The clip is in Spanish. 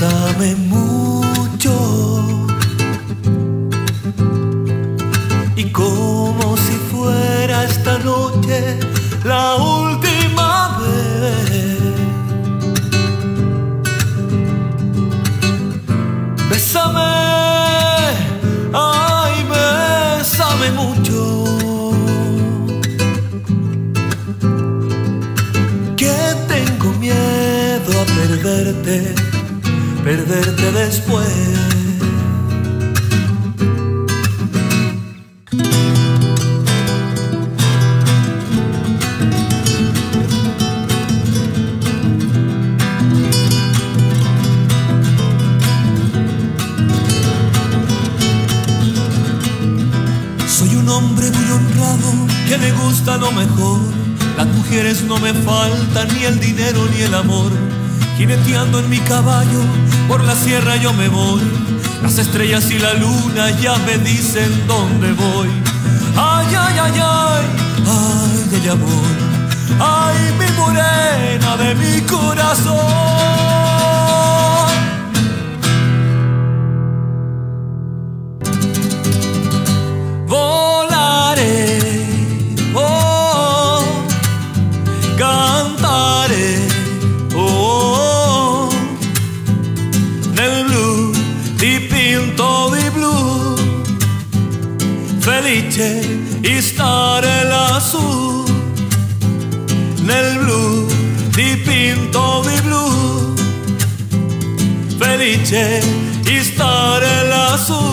Bésame mucho y como si fuera esta noche la última vez. Bésame, ay, bésame mucho. Que tengo miedo a perderte, perderte después. Soy un hombre muy honrado que me gusta lo mejor. Las mujeres no me faltan, ni el dinero ni el amor. Jineteando en mi caballo, por la sierra yo me voy. Las estrellas y la luna ya me dicen dónde voy. Ay, ay, ay, ay, ay de mi amor, ay mi morena de mi corazón. Volaré, oh, cantaré, felice di stare lassù nel blu dipinto di blu, felice di stare lassù.